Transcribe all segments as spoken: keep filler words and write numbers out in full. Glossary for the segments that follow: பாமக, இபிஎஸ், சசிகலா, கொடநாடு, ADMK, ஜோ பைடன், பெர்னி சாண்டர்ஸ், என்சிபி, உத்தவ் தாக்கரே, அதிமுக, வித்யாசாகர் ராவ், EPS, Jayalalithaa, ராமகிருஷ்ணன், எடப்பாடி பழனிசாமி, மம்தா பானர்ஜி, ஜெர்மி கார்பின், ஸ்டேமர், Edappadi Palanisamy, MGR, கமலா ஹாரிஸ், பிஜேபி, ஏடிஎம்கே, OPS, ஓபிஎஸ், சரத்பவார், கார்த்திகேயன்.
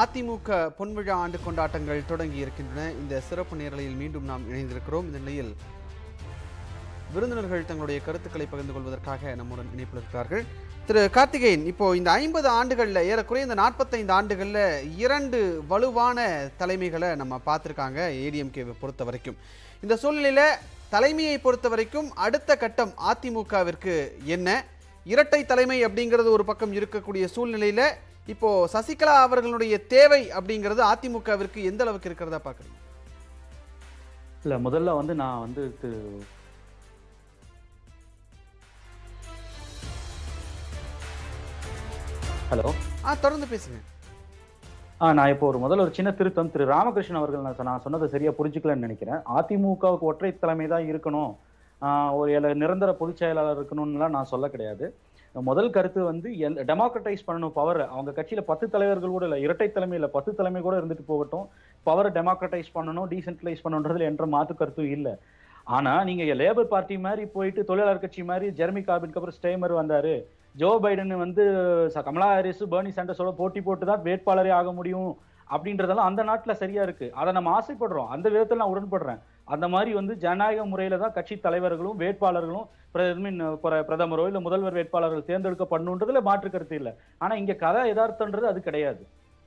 அதிமுக பொன்விழா ஆண்டு கொண்டாட்டங்கள் தொடங்கி இருக்கின்றன. இந்த சிறப்பு நேரலையில் மீண்டும் நாம் இணைந்திருக்கிறோம். இந்த நிலையில் விருந்தினர்கள் தங்களுடைய கருத்துக்களை பகிர்ந்து கொள்வதற்காக நம்முடன் இணைப்பில் இருக்கிறார்கள். திரு கார்த்திகேயன், இப்போ இந்த ஐம்பது ஆண்டுகளில் ஏறக்குறைய இந்த நாற்பத்தைந்து ஆண்டுகளில் இரண்டு வலுவான தலைமைகளை நம்ம பார்த்துருக்காங்க ஏடிஎம்கேவை பொறுத்த வரைக்கும். இந்த சூழ்நிலையில் தலைமையை பொறுத்த வரைக்கும் அடுத்த கட்டம் அதிமுகவிற்கு என்ன? இரட்டை தலைமை அப்படிங்கிறது ஒரு பக்கம் இருக்கக்கூடிய சூழ்நிலையில் இப்போ சசிகலா அவர்களுடைய தேவை அப்படிங்கிறது அதிமுகவிற்கு எந்த அளவுக்கு இருக்கிறதா பார்க்குறீங்க? இல்லை, முதல்ல வந்து நான் வந்து ஹலோ ஆ தொடர்ந்து பேசுங்க. ஆ நான் இப்போ ஒரு முதல்ல ஒரு சின்ன திருத்தம். திரு ராமகிருஷ்ணன் அவர்கள் நான் நான் சொன்னதை சரியாக புரிஞ்சுக்கலன்னு நினைக்கிறேன். அதிமுகவுக்கு ஒற்றை தலைமை தான் இருக்கணும், ஒரு நிரந்தர பொதுச் செயலாளர் இருக்கணும்னுலாம் நான் சொல்ல கிடையாது. முதல் கருத்து வந்து எந்த டெமோக்ரட்டைஸ் பண்ணணும் பவர். அவங்க கட்சியில் பத்து தலைவர்கள் கூட இல்லை, இரட்டை தலைமையில் பத்து தலைமை கூட இருந்துட்டு போகட்டும், பவரை டெமோக்ரட்டைஸ் பண்ணணும், டீசென்ட்ரலைஸ் பண்ணணுன்றதுல என்ற மாற்று கருத்தும் இல்லை. ஆனால் நீங்கள் லேபர் பார்ட்டி மாதிரி போயிட்டு தொழிலாளர் கட்சி மாதிரி ஜெர்மி கார்பின்க்கு அப்புறம் ஸ்டேமர் வந்தார், ஜோ பைடன் வந்து கமலா ஹாரிஸ் பெர்னி சாண்டர்ஸோட போட்டி போட்டு தான் வேட்பாளரே ஆக முடியும் அப்படின்றதெல்லாம் அந்த நாட்டில் சரியா இருக்கு. அதை நம்ம ஆசைப்படுறோம், அந்த விதத்தில் நான் உடன்படுறேன். அந்த மாதிரி வந்து ஜனநாயக முறையில தான் கட்சி தலைவர்களும் வேட்பாளர்களும் பிரதமரோ இல்லை முதல்வர் வேட்பாளர்கள் தேர்ந்தெடுக்கப்படணுன்றதுல மாற்று கருத்து இல்லை. ஆனா இங்க கதை எதார்த்தன்றது அது கிடையாது.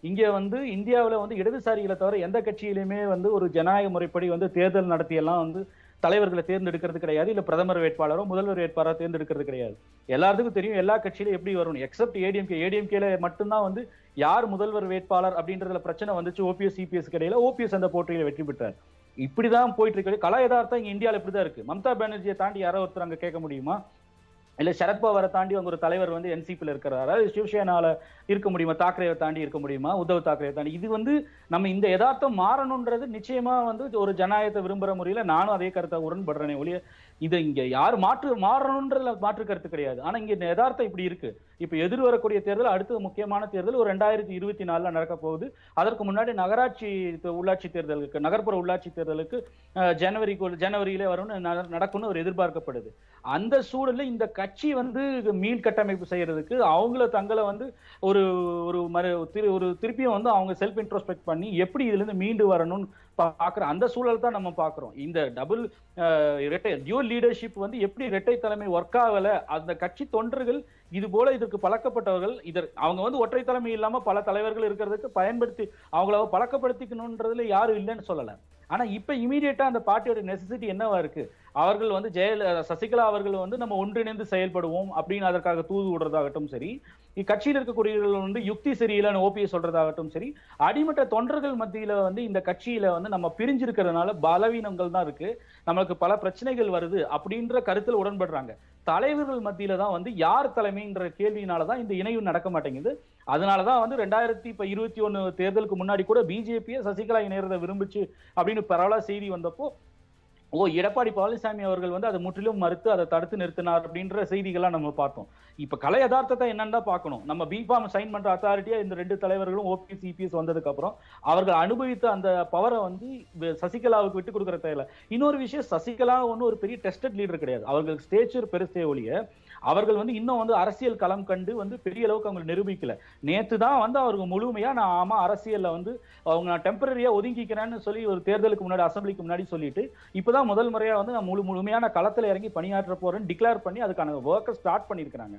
இங்க வந்து இந்தியாவில் வந்து இடதுசாரிகளை தவிர எந்த கட்சியிலுமே வந்து ஒரு ஜனநாயக முறைப்படி வந்து தேர்தல் நடத்தியெல்லாம் வந்து தலைவர்களை தேர்ந்தெடுக்கிறது கிடையாது, இல்லை பிரதமர் வேட்பாளரோ முதல்வர் வேட்பாளரோ தேர்ந்தெடுக்கிறது கிடையாது. எல்லாத்துக்கும் தெரியும் எல்லா கட்சியிலும் எப்படி வரணும், எக்ஸப்ட் ஏடிஎம்கே. ஏடிஎம்கேல மட்டும்தான் வந்து யார் முதல்வர் வேட்பாளர் அப்படின்றதுல பிரச்சனை வந்துச்சு ஓபிஎஸ் இபிஎஸ் கிடையாது. ஓபிஎஸ் அந்த போட்டியில் வெற்றி பெற்றார். இப்படிதான் போயிட்டு இருக்கு கலா யதார்த்தம். இங்க இந்தியாவில் இப்படிதான் இருக்கு. மம்தா பானர்ஜியை தாண்டி யாரோ ஒருத்தர் அங்க கேட்க முடியுமா? இல்ல சரத்பவாரை தாண்டி அவங்க ஒரு தலைவர் வந்து என்சிபில இருக்கிறாரா? சிவசேனால இருக்க முடியுமா? தாக்கரேவை தாண்டி இருக்க முடியுமா? உத்தவ் தாக்கரேவை தாண்டி. இது வந்து நம்ம இந்த யதார்த்தம் மாறணும்ன்றது நிச்சயமா வந்து ஒரு ஜனநாயகத்தை விரும்புற முறையில நானும் அதே கருத்தை உடன்படுறேனே ஒழிய இது இங்க யார் மாற்று மாறணும்ன்றதுல மாற்று கருத்து கிடையாது. ஆனா இங்க இந்த யதார்த்தம் இப்படி இருக்கு. இப்ப எதிர்வரக்கூடிய தேர்தல், அடுத்த முக்கியமான தேர்தல் ஒரு ரெண்டாயிரத்தி இருபத்தி நாலுல நடக்க போகுது. அதற்கு முன்னாடி நகராட்சி உள்ளாட்சி தேர்தலுக்கு, நகர்ப்புற உள்ளாட்சி தேர்தலுக்கு ஜனவரி ஜனவரியிலே வரும்னு நடக்கும்னு ஒரு எதிர்பார்க்கப்படுது. அந்த சூழலில் இந்த கட்சி வந்து மீள் கட்டமைப்பு செய்யறதுக்கு அவங்கள தங்களை வந்து ஒரு ஒரு ஒரு திருப்பியும் வந்து அவங்க செல்ஃப் இன்ட்ரோஸ்பெக்ட் பண்ணி எப்படி இதுல இருந்து மீண்டு வரணும்னு பாக்குற அந்த சூழல் தான் நம்ம பாக்குறோம். இந்த டபுள் இரட்டை டியூல் லீடர்ஷிப் வந்து எப்படி இரட்டை தலைமை ஒர்க் ஆகல, அந்த கட்சி தொண்டர்கள் இது போல இதற்கு பழக்கப்பட்டவர்கள் இதற்கு அவங்க வந்து ஒற்றை தலைமை இல்லாம பல தலைவர்கள் இருக்கிறதுக்கு பயன்படுத்தி அவங்களாவ பழக்கப்படுத்திக்கணும்ன்றதுல யாரும் இல்லைன்னு சொல்லல. ஆனா இப்ப இமீடியட்டா அந்த பார்ட்டியோட நெசசிட்டி என்னவா இருக்கு? அவர்கள் வந்து ஜெயல சசிகலா அவர்கள் வந்து நம்ம ஒன்றிணைந்து செயல்படுவோம் அப்படின்னு அதற்காக தூது விடுறதாகட்டும் சரி, கட்சியில் இருக்கக்கூடியவர்கள் வந்து யுக்தி சரியில்லை ஓபிஎஸ் சொல்றதாகட்டும் சரி, அடிமட்ட தொண்டர்கள் மத்தியில வந்து இந்த கட்சியில வந்து நம்ம பிரிஞ்சிருக்கிறதுனால பலவீனங்கள் தான் இருக்கு, நம்மளுக்கு பல பிரச்சனைகள் வருது அப்படின்ற கருத்தில் உடன்படுறாங்க. தலைவர்கள் மத்தியில தான் வந்து யார் தலைமைன்ற கேள்வியினாலதான் இந்த இணைவு நடக்க மாட்டேங்குது. அதனாலதான் வந்து ரெண்டாயிரத்தி இப்ப இருபத்தி ஒன்னு தேர்தலுக்கு முன்னாடி கூட பிஜேபியை சசிகலா இணையறதை விரும்பிச்சு அப்படின்னு பரவலா செய்தி வந்தப்போ ஓ எடப்பாடி பழனிசாமி அவர்கள் வந்து அதை முற்றிலும் மறுத்து அதை தடுத்து நிறுத்தினார் அப்படின்ற செய்திகள்லாம் நம்ம பார்த்தோம். இப்போ கலை யதார்த்தத்தை என்னன்னு தான் பார்க்கணும். நம்ம பிபாம் சைன் பண்ற அத்தாரிட்டியா இந்த ரெண்டு தலைவர்களும் ஓபிஎஸ் இபிஎஸ் வந்ததுக்கு அப்புறம் அவர்கள் அனுபவித்த அந்த பவரை வந்து சசிகலாவுக்கு விட்டு கொடுக்குற தேவை. இன்னொரு விஷயம், சசிகலா ஒன்றும் ஒரு பெரிய டெஸ்டட் லீடர் கிடையாது. அவர்களுக்கு ஸ்டேச்சர் பெருசே ஒழிய அவர்கள் வந்து இன்னும் வந்து அரசியல் களம் கண்டு வந்து பெரிய அளவுக்கு அவங்க நிரூபிக்கல. நேற்று தான் வந்து அவருக்கு முழுமையா நான் ஆமா அரசியல்ல வந்து அவங்க நான் டெம்பரரியா ஒதுங்கிக்கிறேன்னு சொல்லி ஒரு தேர்தலுக்கு முன்னாடி அசம்பிளிக்கு முன்னாடி சொல்லிட்டு இப்பதான் முதல் முறையா வந்து நான் முழு முழுமையான களத்துல இறங்கி பணியாற்ற போறேன்னு டிக்ளேர் பண்ணி அதுக்கான ஒர்க்கை ஸ்டார்ட் பண்ணியிருக்கிறாங்க.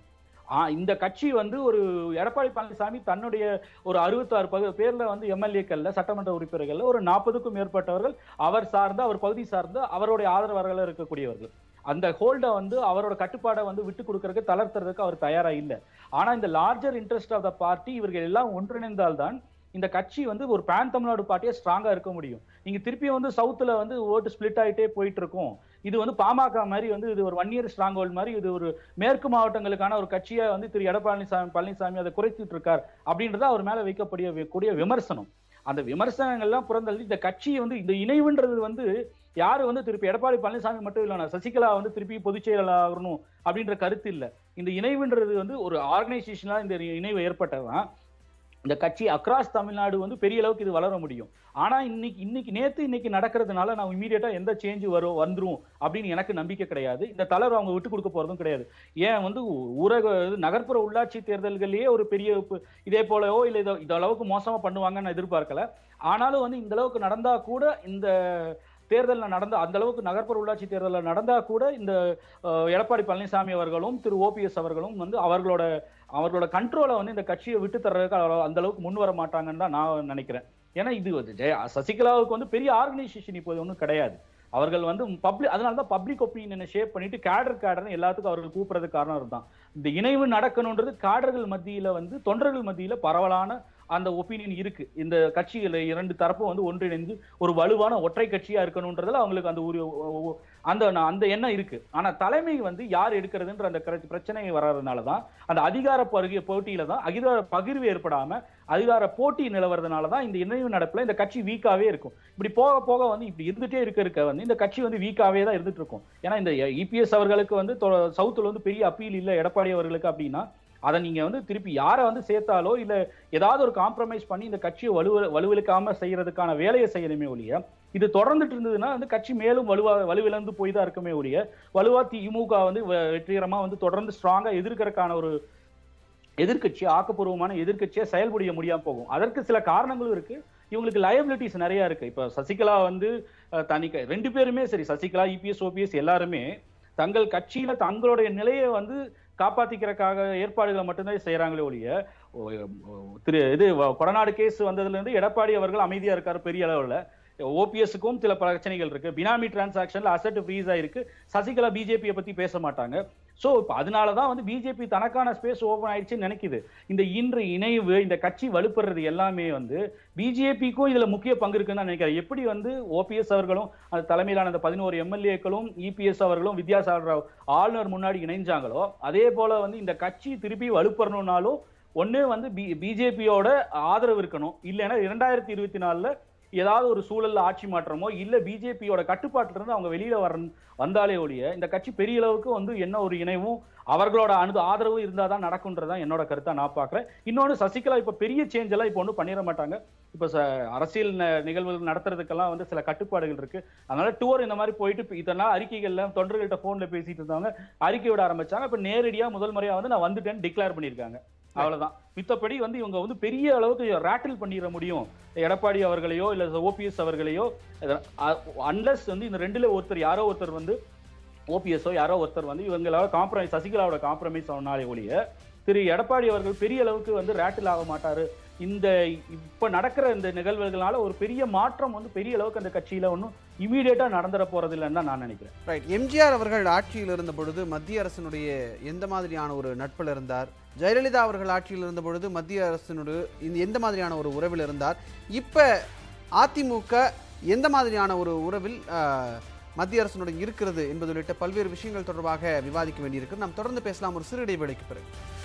இந்த கட்சி வந்து ஒரு எடப்பாடி பழனிசாமி தன்னுடைய ஒரு அறுபத்தாறு பேர்ல வந்து எம்எல்ஏக்கள்ல சட்டமன்ற உறுப்பினர்கள் ஒரு நாற்பதுக்கும் மேற்பட்டவர்கள் அவர் சார்ந்த அவர் பகுதி சார்ந்த அவருடைய ஆதரவாளர்களாக இருக்கக்கூடியவர்கள் அந்த ஹோல்டை வந்து அவரோட கட்டுப்பாடை வந்து விட்டு கொடுக்கறதுக்கு தளர்த்துறதுக்கு அவர் தயாரா இல்லை. ஆனா இந்த larger interest of the party இவர்கள் எல்லாம் ஒன்றிணைந்தால்தான் இந்த கட்சி வந்து ஒரு பேன் தமிழ்நாடு பார்ட்டியா ஸ்ட்ராங்கா இருக்க முடியும். நீங்க திருப்பி வந்து சவுத்துல வந்து ஓட்டு ஸ்பிளிட் ஆகிட்டே போயிட்டு இருக்கும். இது வந்து பாமக மாதிரி வந்து இது ஒரு ஒன் இயர் ஸ்ட்ராங் ஹோல்ட் மாதிரி இது ஒரு மேற்கு மாவட்டங்களுக்கான ஒரு கட்சியா வந்து திரு எடப்பாடி பழனிசாமி அதை குறைத்துட்டு இருக்கார் அப்படின்றத அவர் மேல வைக்கப்படிய கூடிய விமர்சனம். அந்த விமர்சனங்கள்லாம் புறந்தள்ளி இந்த கட்சியை வந்து இந்த இணைவுன்றது வந்து யாரு வந்து திருப்பி எடப்பாடி பழனிசாமி மட்டும் இல்லைனா சசிகலா வந்து திருப்பி பொதுச் செயலாளர் ஆகணும் அப்படின்ற கருத்து இல்லை. இந்த இணைவுன்றது வந்து ஒரு ஆர்கனைசேஷனா இந்த இணைவு ஏற்பட்டதான் இந்த கட்சி அக்ராஸ் தமிழ்நாடு வந்து பெரிய அளவுக்கு இது வளர முடியும். ஆனா இன்னைக்கு இன்னைக்கு நேத்து இன்னைக்கு நடக்கிறதுனால நான் இமீடியட்டா எந்த சேஞ்ச் வரும் வந்துரும் அப்படின்னு எனக்கு நம்பிக்கை கிடையாது. இந்த தலைவர் அவங்க விட்டு கொடுக்க போறதும் கிடையாது. ஏன் வந்து ஊரக நகர்ப்புற உள்ளாட்சி தேர்தல்கள்லயே ஒரு பெரிய இதே போலவோ இல்லை இதோ இந்த அளவுக்கு மோசமா பண்ணுவாங்கன்னு நான் எதிர்பார்க்கல. ஆனாலும் வந்து இந்த அளவுக்கு நடந்தா கூட இந்த தேர்தலில் நடந்த அந்த அளவுக்கு நகர்ப்புற உள்ளாட்சி தேர்தலில் நடந்தால் கூட இந்த எடப்பாடி பழனிசாமி அவர்களும் திரு ஓபிஎஸ் அவர்களும் வந்து அவர்களோட அவர்களோட கண்ட்ரோலை வந்து இந்த கட்சியை விட்டு தர்றதுக்கு அந்த அளவுக்கு முன் வர மாட்டாங்கன்னு தான் நான் நினைக்கிறேன். ஏன்னா இது வந்து ஜெய சசிகலாவுக்கு வந்து பெரிய ஆர்கனைசேஷன் இப்போது ஒன்றும் கிடையாது. அவர்கள் வந்து பப்ளிக் அதனால தான் பப்ளிக் ஒப்பீனியனை ஷேப் பண்ணிட்டு கேடர் கேடர்னு எல்லாத்துக்கும் அவர்கள் கூப்பிட்றதுக்கு காரணம் இருந்தான். இந்த இணைவு நடக்கணுன்றது கேடர்கள் மத்தியில் வந்து தொண்டர்கள் மத்தியில் பரவலான அந்த ஒப்பீனியன் இருக்கு. இந்த கட்சிகள் இரண்டு தரப்பும் வந்து ஒன்றிணைந்து ஒரு வலுவான ஒற்றை கட்சியா இருக்கணும்ன்றதுல அவங்களுக்கு அந்த அந்த அந்த எண்ணம் இருக்கு. ஆனா தலைமை வந்து யார் எடுக்கிறதுன்ற அந்த பிரச்சனை வர்றதுனாலதான் அந்த அதிகார பருகிய போட்டியில தான் அதிகார பகிர்வு ஏற்படாம அதிகார போட்டி நிலவறதுனாலதான் இந்த இணைவு நடப்புல இந்த கட்சி வீக்காவே இருக்கும். இப்படி போக போக வந்து இப்படி இருந்துட்டே இருக்க இருக்க வந்து இந்த கட்சி வந்து வீக்காவே தான் இருந்துட்டு இருக்கும். ஏன்னா இந்த இபிஎஸ் அவர்களுக்கு வந்து சவுத்துல வந்து பெரிய அப்பீல் இல்லை எடப்பாடி அவர்களுக்கு அப்படின்னா அதை நீங்க வந்து திருப்பி யாரை வந்து சேர்த்தாலோ இல்லை ஏதாவது ஒரு காம்ப்ரமைஸ் பண்ணி இந்த கட்சியை வலு வலுவிழுக்காம செய்யறதுக்கான வேலையை செய்யணுமே ஒழிய இது தொடர்ந்துட்டு இருந்ததுன்னா அந்த கட்சி மேலும் வலுவா வலுவிழந்து போய் தான் இருக்குமே ஒழிய வலுவா திமுக வந்து வெற்றிகரமா வந்து தொடர்ந்து ஸ்ட்ராங்கா எதிர்க்கிறதுக்கான ஒரு எதிர்கட்சியை ஆக்கப்பூர்வமான எதிர்கட்சியை செயல்புரிய முடியாம போகும். அதற்கு சில காரணங்களும் இருக்கு. இவங்களுக்கு லயபிலிட்டிஸ் நிறைய இருக்கு. இப்ப சசிகலா வந்து தனி ரெண்டு பேருமே சரி சசிகலா இபிஎஸ் ஓபிஎஸ் எல்லாருமே தங்கள் கட்சியில தங்களுடைய நிலையை வந்து காப்பாத்திக்கிறதுக்காக ஏற்பாடுகளை மட்டும்தான் செய்யறாங்களே ஒழிய திரு இது கொடநாடு கேஸ் வந்ததுல இருந்து எடப்பாடி அவர்கள் அமைதியா இருக்காரு. பெரிய அளவுல ஓபிஎஸ்க்கும் சில பிரச்சனைகள் இருக்கு. பினாமி டிரான்சாக்ஷன்ல அசட் ஃப்ரீஸ் ஆயிருக்கு. சசிகலா பிஜேபியை பத்தி பேச மாட்டாங்க. சோ இப்ப அதனாலதான் வந்து பிஜேபி தனக்கான ஸ்பேஸ் ஓபன் ஆயிடுச்சுன்னு நினைக்குது. இந்த இன்று இணைவு இந்த கட்சி வலுப்படுறது எல்லாமே வந்து பிஜேபிக்கும் இதுல முக்கிய பங்கு இருக்குன்னு தான் நினைக்கிறேன். எப்படி வந்து ஓபிஎஸ் அவர்களும் அந்த தலைமையிலான அந்த பதினோரு எம்எல்ஏக்களும் இபிஎஸ் அவர்களும் வித்யாசாகர் ராவ் ஆளுநர் முன்னாடி இணைஞ்சாங்களோ அதே போல வந்து இந்த கட்சி திருப்பி வலுப்படணும்னாலும் ஒண்ணு வந்து பி பிஜேபியோட ஆதரவு இருக்கணும். இல்லைன்னா இரண்டாயிரத்தி இருபத்தி நாலுல ஏதாவது ஒரு சூழல்ல ஆட்சி மாற்றமோ இல்ல பிஜேபியோட கட்டுப்பாட்டில இருந்து அவங்க வெளியில வர வந்தாலே ஒழிய இந்த கட்சி பெரிய அளவுக்கு வந்து என்ன ஒரு இணைவும் அவர்களோட அனு ஆதரவும் இருந்தாதான் நடக்கும்ன்றதான் என்னோட கருத்தா நான் பாக்குறேன். இன்னொன்னு சசிகலா இப்ப பெரிய சேஞ்ச் எல்லாம் இப்ப ஒன்றும் பண்ணிட மாட்டாங்க. இப்ப அரசியல் நிகழ்வுகள் நடத்துறதுக்கெல்லாம் வந்து சில கட்டுப்பாடுகள் இருக்கு. அதனால டூர் இந்த மாதிரி போயிட்டு இதெல்லாம் அறிக்கைகள்ல தொண்டர்கள்ட்ட போன்ல பேசிட்டு இருந்தவங்க அறிக்கை விட ஆரம்பிச்சாங்க. இப்ப நேரடியா முதல் முறையா வந்து நான் வந்துட்டேன்னு டிக்ளேர் பண்ணியிருக்காங்க. அவ்வளவுதான். மித்தபடி வந்து இவங்க வந்து பெரிய அளவுக்கு ராட்டில் பண்ணிட முடியும் எடப்பாடி அவர்களையோ இல்ல ஓபிஎஸ் அவர்களையோ அன்லஸ் வந்து இந்த ரெண்டுல ஒருத்தர் யாரோ ஒருத்தர் வந்து ஓபிஎஸ்ஓ யாரோ ஒருத்தர் வந்து இவங்களோட காம்ப்ரமைஸ் சசிகலாவோட காம்ப்ரமைஸ் ஆனாலே ஒழிய திரு எடப்பாடி அவர்கள் பெரிய அளவுக்கு வந்து ராட்டில் ஆக மாட்டாரு. இந்த இப்ப நடக்கிற இந்த நிகழ்வுகளால ஒரு பெரிய மாற்றம் வந்து பெரிய அளவுக்கு அந்த கட்சியில ஒன்றும் இமீடியட்டா நடந்துட போறது இல்லைன்னு தான் நான் நினைக்கிறேன். ரைட். எம்ஜிஆர் அவர்கள் ஆட்சியில் இருந்த பொழுது மத்திய அரசினுடைய எந்த மாதிரியான ஒரு நட்பில் இருந்தார்? ஜெயலலிதா அவர்கள் ஆட்சியில் இருந்த பொழுது மத்திய அரசினுடைய எந்த மாதிரியான ஒரு உறவில் இருந்தார்? இப்போ அதிமுக எந்த மாதிரியான ஒரு உறவில் மத்திய அரசினுடன் இருக்கிறது என்பது உள்ளிட்ட பல்வேறு விஷயங்கள் தொடர்பாக விவாதிக்க வேண்டியிருக்கு. நாம் தொடர்ந்து பேசலாம் ஒரு சிறு இடைவேளைக்கு பிறகு.